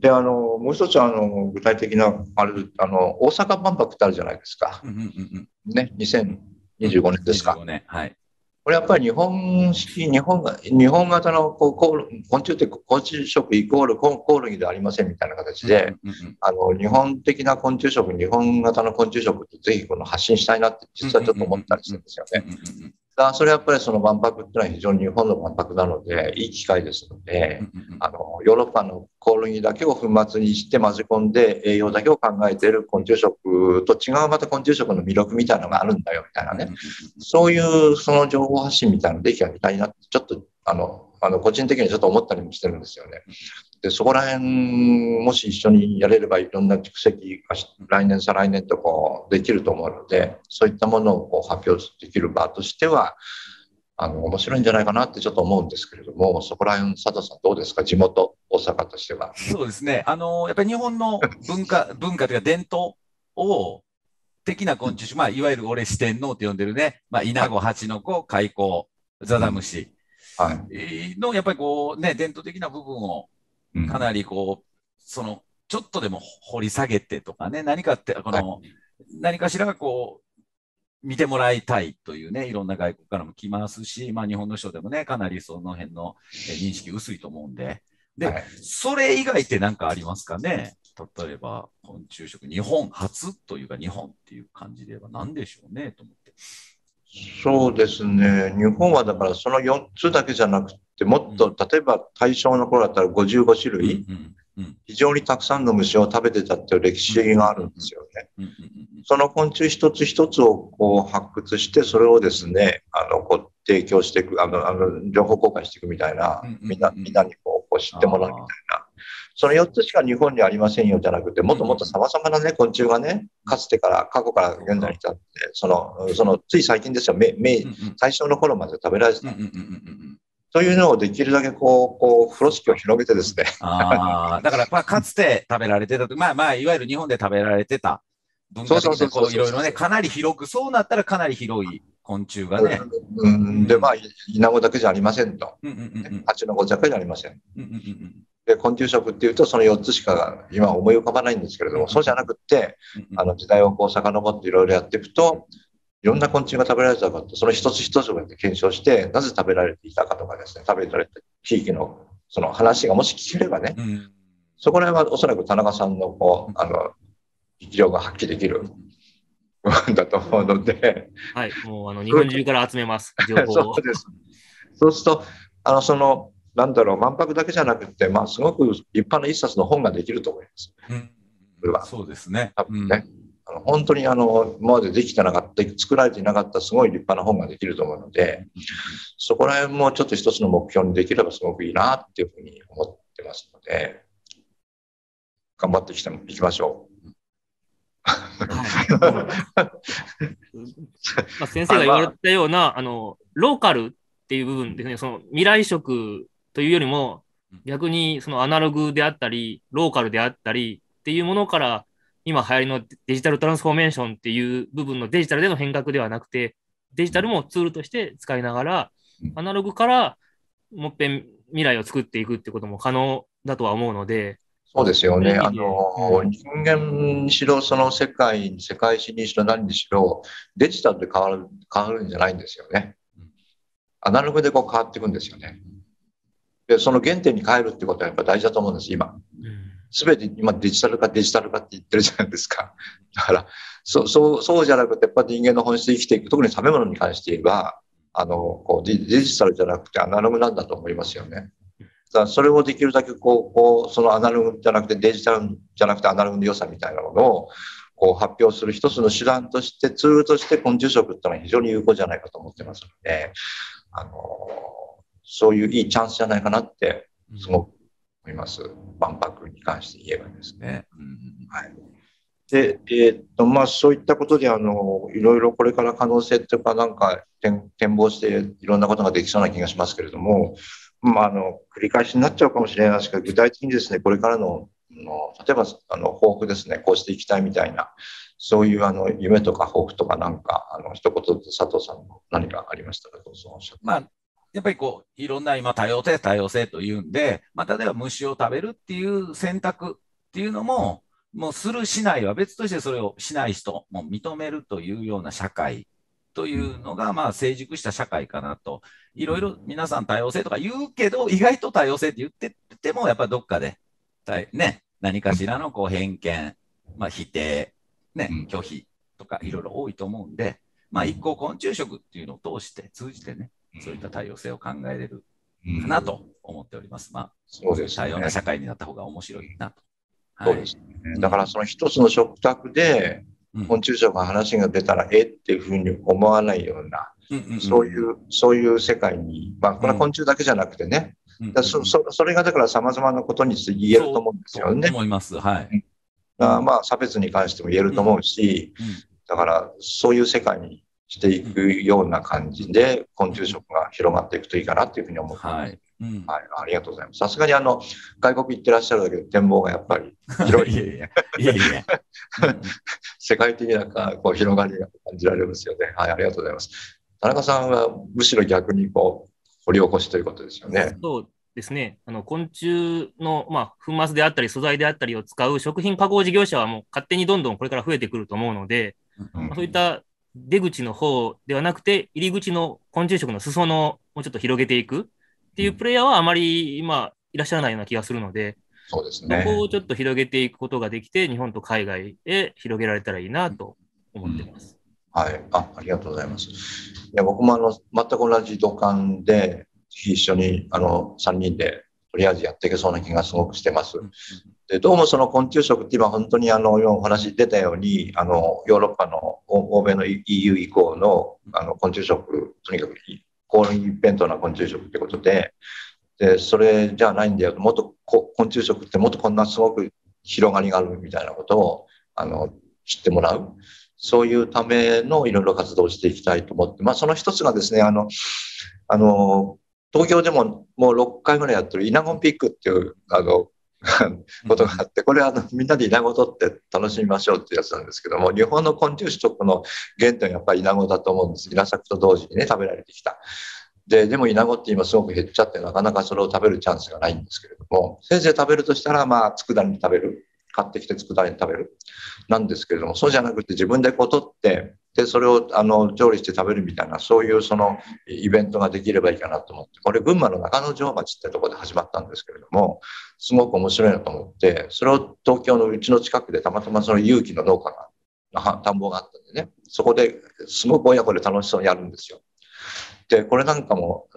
で、もう一つ、具体的な、大阪万博ってあるじゃないですか。ね、2025年ですか。はい。これやっぱり日本型のこう昆虫食イコールコオロギではありませんみたいな形で、日本的な昆虫食、日本型の昆虫食ってぜひこの発信したいなって実はちょっと思ったりするんですよね。だからそれはやっぱりその万博ってのは非常に日本の万博なのでいい機会ですので、ヨーロッパのコオロギだけを粉末にして混ぜ込んで栄養だけを考えている昆虫食と違うまた昆虫食の魅力みたいなのがあるんだよみたいなね、そういうその情報発信みたいなのできたいなってちょっと個人的にちょっと思ったりもしてるんですよね。で、そこら辺もし一緒にやれればいろんな蓄積が来年再来年とこうできると思うので、そういったものをこう発表できる場としては面白いんじゃないかなってちょっと思うんですけれども、そこら辺佐藤さんどうですか、地元大阪としては。そうですね、やっぱり日本の文化というか伝統を的な昆虫種、いわゆる俺四天王って呼んでるね、イナゴ、ハチノコ、カイコウ、ザザムシのやっぱりこうね伝統的な部分をかなりこう、そのちょっとでも掘り下げてとかね、何かってこの、何かしらがこう見てもらいたいというね、いろんな外国からも来ますし、日本の人でもねかなりその辺の認識薄いと思うんで、それ以外って何かありますかね。例えば昆虫食日本初というか日本っていう感じでは何でしょうねと思って。そうですね、日本はだからその4つだけじゃなくてもっと、例えば大正の頃だったら55種類非常にたくさんの虫を食べてたっていう歴史があるんですよね。その昆虫一つ一つをこう発掘してそれをですねこう提供していく情報交換していくみたいな、みんなにこう知ってもらうみたいな。その4つしか日本にありませんよじゃなくて、もっともっとさまざまな、ね、昆虫がね、過去から現在に至って、つい最近ですよ、最初の頃まで食べられてた。というのをできるだけこう風呂敷を広げてですね。だからかつて食べられてたと、いわゆる日本で食べられてた文化的にこういろいろね、かなり広く、そうなったらかなり広い。昆虫がね、でイナゴだけじゃありませんと、ハチノコだけじゃありません。で、昆虫食っていうとその4つしか今思い浮かばないんですけれども、そうじゃなくって時代をこう遡っていろいろやっていくと、いろんな昆虫が食べられたかと、その一つ一つを検証してなぜ食べられていたかとかですね、食べられた地域のその話がもし聞ければね、そこら辺はおそらく田中さんの力量が発揮できる。だと思うので、はい、もう日本中から集めます。情報を。そうです。そうするとその万博だけじゃなくて、すごく立派な一冊の本ができると思います。これはそうですね。多分ね、本当に今までできてなかった、作られていなかったすごい立派な本ができると思うので、そこら辺もちょっと一つの目標にできればすごくいいなっていうふうに思ってますので、頑張っていきましょう。先生が言われたようなローカルっていう部分ですね、その未来食というよりも逆にそのアナログであったりローカルであったりっていうものから、今流行りのデジタルトランスフォーメーションっていう部分のデジタルでの変革ではなくて、デジタルもツールとして使いながらアナログからもっぺん未来を作っていくってことも可能だとは思うので。そうですよね。人間にしろ、その世界史にしろ何にしろ、デジタルで変わるんじゃないんですよね。アナログでこう変わっていくんですよね。で、その原点に変えるってことはやっぱ大事だと思うんです、今。すべて今デジタル化って言ってるじゃないですか。だから、そうじゃなくて、やっぱり人間の本質で生きていく、特に食べ物に関して言えば、デジタルじゃなくてアナログなんだと思いますよね。それをできるだけそのアナログじゃなくてデジタルじゃなくてアナログの良さみたいなものを発表する一つの手段として、ツールとして昆虫食ってのは非常に有効じゃないかと思ってますので、そういういいチャンスじゃないかなってすごく思います。万博に関して言えばですね。で、そういったことでいろいろこれから可能性というかなんか展望していろんなことができそうな気がしますけれども、繰り返しになっちゃうかもしれないですけど、具体的にですね、これからの例えば抱負ですね、こうしていきたいみたいな、そういう夢とか抱負とかなんか一言で佐藤さんの何かありましたらどうぞおっしゃって。やっぱりこういろんな今多様性というんで、例えば虫を食べるっていう選択っていうのも、もうするしないは別として、それをしない人も認めるというような社会というのが、成熟した社会かなと。いろいろ皆さん多様性とか言うけど、意外と多様性って言ってても、やっぱりどっかで、何かしらのこう偏見、否定、拒否とかいろいろ多いと思うんで、一向昆虫食っていうのを通して通じてね、そういった多様性を考えれるかなと思っております。そうですね、多様な社会になった方が面白いなと。そうですね。だからその一つの食卓で昆虫食の話が出たら、っていうふうに思わないような、そういう世界に、これは昆虫だけじゃなくてね、それがだから様々なことについて言えると思うんですよね。そう思います。はい。差別に関しても言えると思うし、だからそういう世界にしていくような感じで昆虫食が広がっていくといいかなというふうに思ってます。ありがとうございます。さすがに外国行ってらっしゃるだけで展望がやっぱり広い。世界的なこう広がりが感じられますよね。はい、ありがとうございます。田中さんはむしろ逆にこう掘り起こしということですよね。そうですね。昆虫の粉末であったり素材であったりを使う食品加工事業者はもう勝手にどんどんこれから増えてくると思うので、そういった出口の方ではなくて、入り口の昆虫食の裾野をもうちょっと広げていくっていうプレイヤーはあまり今いらっしゃらないような気がするので、そうですね。そこをちょっと広げていくことができて、日本と海外へ広げられたらいいなと思っています。はい、ありがとうございます。いや、僕も全く同じ土管で一緒に3人でとりあえずやっていけそうな気がすごくしてます。で、どうもその昆虫食って今本当に今お話出たように、ヨーロッパの欧米の EU 以降の昆虫食、とにかく高一辺倒な昆虫食ってことで、それじゃないんだよと、もっと昆虫食ってもっとこんなすごく広がりがあるみたいなことを知ってもらう。そういうためのいろいろ活動をしていきたいと思って、その一つがですね、東京でももう6回ぐらいやってるイナゴンピックっていうことがあって、これはみんなでイナゴを取って楽しみましょうっていうやつなんですけども、日本の昆虫食の原点はやっぱりイナゴだと思うんです。稲作と同時にね、食べられてきた。でもイナゴって今すごく減っちゃって、なかなかそれを食べるチャンスがないんですけれども、せいぜい食べるとしたら、佃煮食べる。買ってきて佃煮食べる。なんですけれども、そうじゃなくて自分で取って、それを調理して食べるみたいな、そういうそのイベントができればいいかなと思って、これ群馬の中之条町ってとこで始まったんですけれども、すごく面白いなと思って、それを東京のうちの近くでたまたまその有機の農家が、田んぼがあったんでね、そこですごく親子で楽しそうにやるんですよ。で、これなんかも、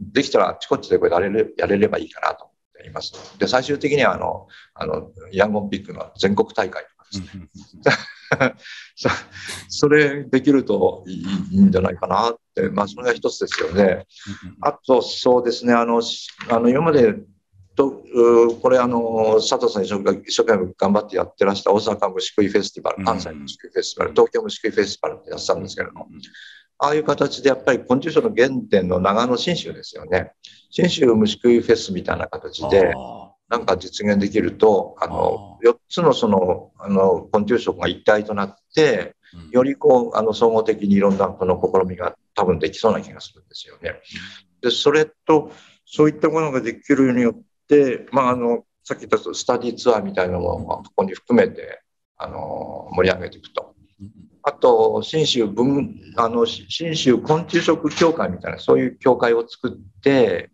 できたらあっちこっちでこれやれればいいかなと思っています。で、最終的にはイナゴンピックの全国大会とかですね。それできるといいんじゃないかなって、それが一つですよね。あと、そうですね、今までこれ佐藤さん一生懸命頑張ってやってらした大阪虫食いフェスティバル、関西虫食いフェスティバル、東京虫食いフェスティバルってやってたんですけれども、ああいう形でやっぱり昆虫食の原点の長野信州ですよね。信州虫食いフェスみたいな形で、なんか実現できると、4つの昆虫食が一体となって、よりこう、総合的にいろんなこの試みが多分できそうな気がするんですよね。で、それと、そういったものができるようによって、さっき言ったスタディツアーみたいなものもここに含めて、盛り上げていくと。あと、信州昆虫食協会みたいな、そういう協会を作って、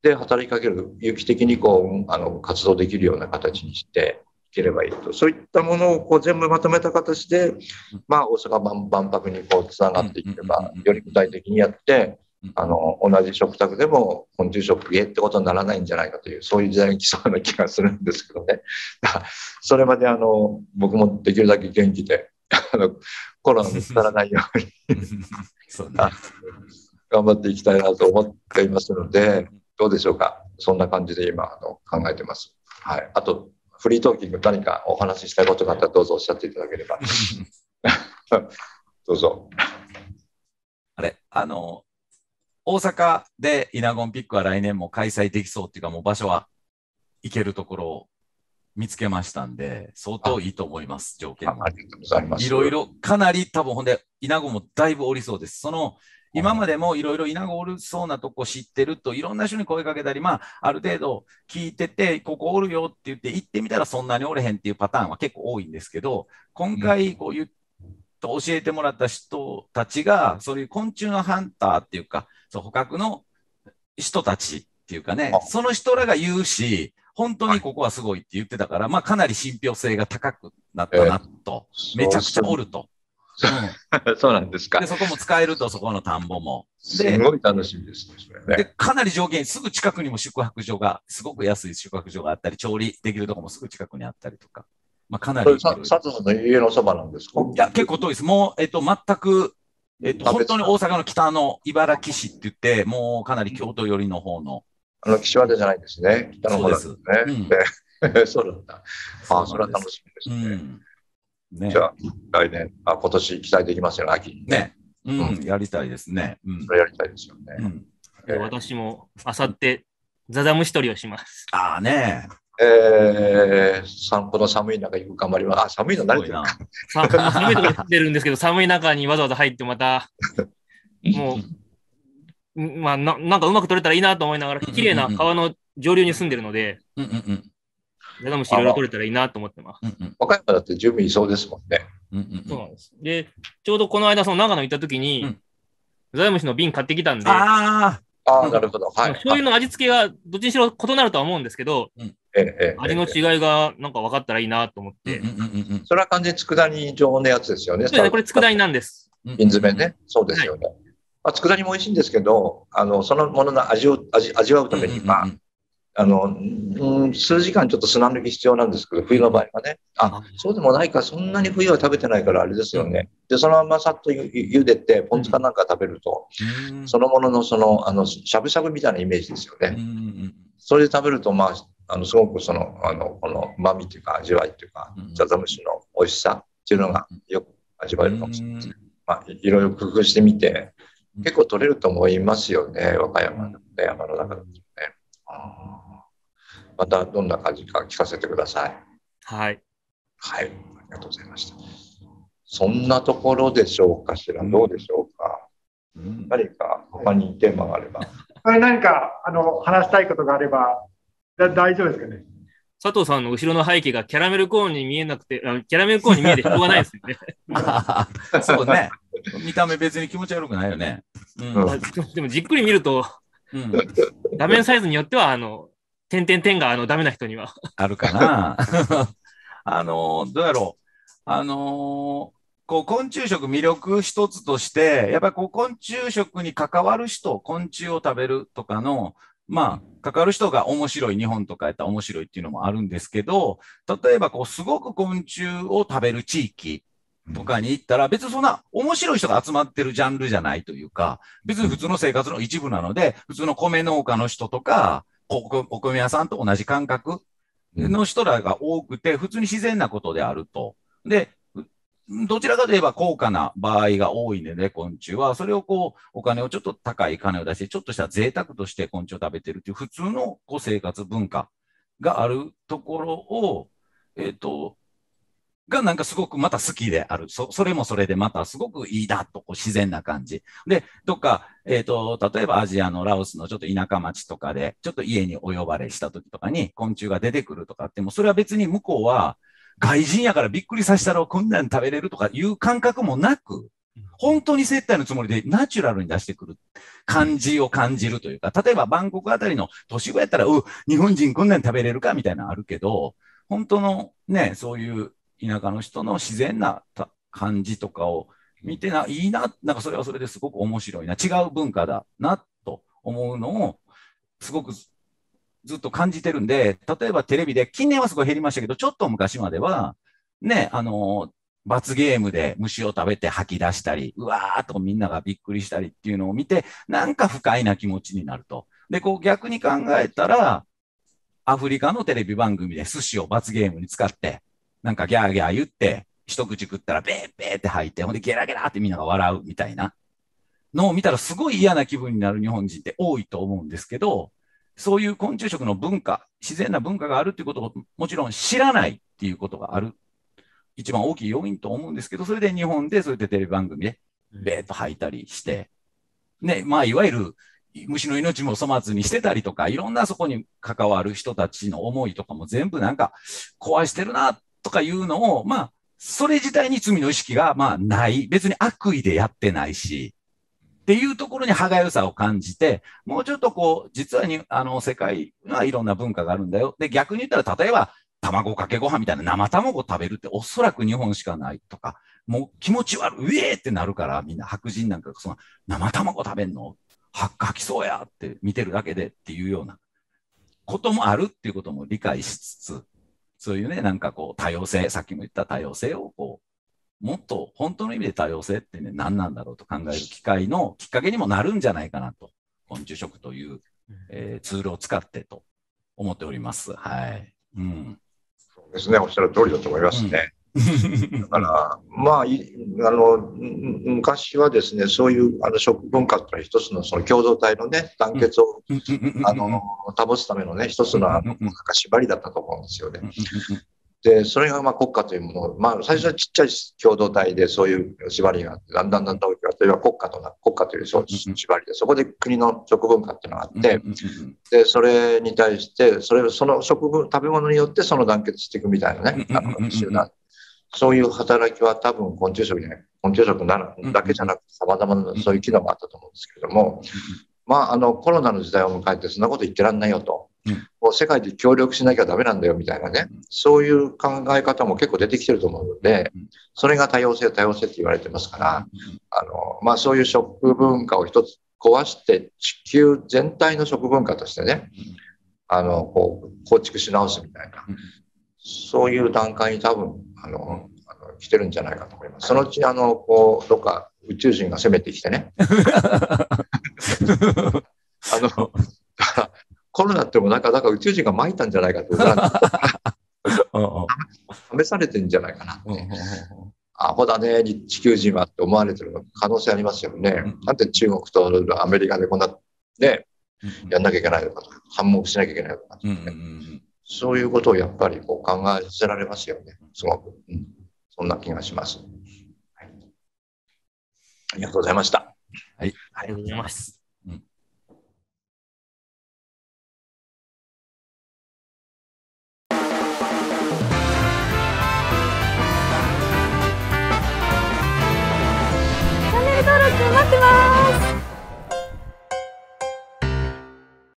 で働きかける、有機的にこう活動できるような形にしていければいいと、そういったものをこう全部まとめた形で、大阪万博にこうつながっていけば、より具体的にやって、同じ食卓でも昆虫食へってことにならないんじゃないかという、そういう時代に来そうな気がするんですけどね。それまで僕もできるだけ元気で、コロナにならないように頑張っていきたいなと思っていますので。どうでしょうか。そんな感じで今考えてます。はい。あと、フリートーキング、何かお話ししたいことがあったらどうぞおっしゃっていただければ。どうぞ。大阪でイナゴンピックは来年も開催できそうっていうか、もう場所は行けるところを見つけましたんで、相当いいと思います、条件は。いろいろ、かなり多分、ほんで、イナゴもだいぶおりそうです。今までもいろいろ稲子おるそうなとこ知ってるといろんな人に声かけたり、まあ、ある程度聞いててここおるよって言って行ってみたらそんなにおれへんっていうパターンは結構多いんですけど、今回こう言って教えてもらった人たちがそういう昆虫のハンターっていうか、そう捕獲の人たちっていうかね、その人らが言うし本当にここはすごいって言ってたから、まあ、かなり信憑性が高くなったなと、めちゃくちゃおると。そうなんですか。でそこも使えると、そこの田んぼもすごい楽しみですね。でかなり条件、すぐ近くにも宿泊所が、すごく安い宿泊所があったり、調理できるとこもすぐ近くにあったりとか、まあ、かなり佐藤さんの家のそばなんですか。いや結構遠いです。もう、全く、本当に大阪の北の茨城市って言って、もうかなり京都寄りの方の、岸和田じゃないですね。北の方なんですね。そうなんだ。ああ、それは楽しみですね。ね、じゃあ来年、今年期待できますよね、秋にね。やりたいですね。それやりたいですよね。私もあさってザザムシ捕りをします。ああね。この寒い中に頑張ります。あ、寒いの慣れてるか。寒いところ出るんですけど、寒い中にわざわざ入ってまたもうまあなんかうまく取れたらいいなと思いながら、綺麗な川の上流に住んでるので。ザザムシいろいろ取れたらいいなと思ってます。和歌山だって準備いそうですもんね。そうなんです。で、ちょうどこの間、その長野行った時に、ザザムシの瓶買ってきたんで、なるほど。はい。醤油の味付けがどっちにしろ異なるとは思うんですけど、味の違いがなんか分かったらいいなと思って。それは完全に佃煮状のやつですよね。そうですね、これ佃煮なんです。瓶詰めね。そうですよね。佃煮も美味しいんですけど、そのものの味を味わうために、まあ、数時間ちょっと砂抜き必要なんですけど、冬の場合はね。あ、そうでもないか、そんなに冬は食べてないからあれですよね。で、そのままさっと茹でて、ポン酢かなんか食べると、そのもののしゃぶしゃぶみたいなイメージですよね。それで食べると、まあ、すごくこのうまみというか味わいというか、ザザムシの美味しさっていうのがよく味わえるかもしれないです。まあ、いろいろ工夫してみて、結構取れると思いますよね、和歌山の山の中でもね。またどんな感じか聞かせてください。はい。はい。ありがとうございました。そんなところでしょうかしら。どうでしょうか。何か他にテーマがあれば。何か話したいことがあれば大丈夫ですかね。佐藤さんの後ろの背景がキャラメルコーンに見えなくて、キャラメルコーンに見えてしょうがないですよね。そうね。見た目別に気持ち悪くないよね。でもじっくり見ると、画面サイズによっては点々点がダメな人にはあるかな。どうやろう、こう昆虫食魅力一つとして、やっぱり昆虫食に関わる人、昆虫を食べるとかのまあ関わる人が面白い、日本とかやったら面白いっていうのもあるんですけど、例えばすごく昆虫を食べる地域とかに行ったら、別にそんな面白い人が集まってるジャンルじゃないというか、別に普通の生活の一部なので、普通の米農家の人とかお米屋さんと同じ感覚の人らが多くて、普通に自然なことであると。で、どちらかといえば高価な場合が多いので、昆虫は。それをお金をちょっと高い金を出して、ちょっとした贅沢として昆虫を食べてるっていう普通の生活文化があるところを、がなんかすごくまた好きである。それもそれでまたすごくいいなと、自然な感じ。で、どっか、例えばアジアのラオスのちょっと田舎町とかで、ちょっと家にお呼ばれした時とかに昆虫が出てくるとかって、もそれは別に向こうは外人やからびっくりさせたらこんなに食べれるとかいう感覚もなく、本当に接待のつもりでナチュラルに出してくる感じを感じるというか、例えばバンコクあたりの都市部やったら、日本人こんなに食べれるかみたいなのあるけど、本当のね、そういう、田舎の人の自然な感じとかを見ていいな、なんかそれはそれですごく面白いな、違う文化だなと思うのをすごくずっと感じてるんで、例えばテレビで、近年はすごい減りましたけど、ちょっと昔までは、ね、罰ゲームで虫を食べて吐き出したり、うわーっとみんながびっくりしたりっていうのを見て、なんか不快な気持ちになると。で、逆に考えたら、アフリカのテレビ番組で寿司を罰ゲームに使って、なんかギャーギャー言って、一口食ったらベーベーって吐いて、ほんでゲラゲラってみんなが笑うみたいなのを見たらすごい嫌な気分になる日本人って多いと思うんですけど、そういう昆虫食の文化、自然な文化があるっていうことをもちろん知らないっていうことがある。一番大きい要因と思うんですけど、それで日本でそうやってテレビ番組でベーっと吐いたりして、ね、まあ、いわゆる虫の命も粗末にしてたりとか、いろんなそこに関わる人たちの思いとかも全部なんか壊してるなとかいうのを、まあ、それ自体に罪の意識がまあない。別に悪意でやってないし。っていうところに歯がゆさを感じて、もうちょっとこう、実はに、世界はいろんな文化があるんだよ。で、逆に言ったら、例えば、卵かけご飯みたいな生卵を食べるっておそらく日本しかないとか、もう気持ち悪い、うえーってなるから、みんな白人なんかその生卵食べんの吐きそうやって見てるだけでっていうようなこともあるっていうことも理解しつつ、そういうね、なんかこう、多様性、さっきも言った多様性をこう、もっと本当の意味で多様性ってね、何なんだろうと考える機会のきっかけにもなるんじゃないかなと、昆虫食という、ツールを使ってと思っております。はい。うん。そうですね、おっしゃる通りだと思いますね。うん、だから、まあ、昔はですね、そういう食文化っていうのは一つのその共同体のね、団結を、保つためのね、一つのなんか縛りだったと思うんですよね。で、それがまあ国家というもの、まあ、最初はちっちゃい共同体でそういう縛りがあって、だんだんだんだん大きくなって、国家という縛りで、そこで国の食文化っていうのがあって、で、それに対して、その食べ物によってその団結していくみたいなね、集団。そういう働きは多分昆虫食じゃない、昆虫食だけじゃなくて、様々なそういう機能があったと思うんですけれども、まあ、コロナの時代を迎えて、そんなこと言ってらんないよと。もう世界で協力しなきゃダメなんだよみたいなね、そういう考え方も結構出てきてると思うので、それが多様性、多様性って言われてますから、まあ、そういう食文化を一つ壊して、地球全体の食文化としてね、こう構築し直すみたいな、そういう段階に多分、来てるんじゃないかと思います。そのうち、こう、どっか宇宙人が攻めてきてね。コロナってもなんか宇宙人が撒いたんじゃないかって試されてんじゃないかなって、アホだね地球人はって思われてる可能性ありますよね。なんで中国とアメリカでこんなねやんなきゃいけないのかとか反目しなきゃいけないのかとか、そういうことをやっぱりこう考えさせられますよね。すごく、そんな気がします、はい。ありがとうございました。はい、ありがとうございます。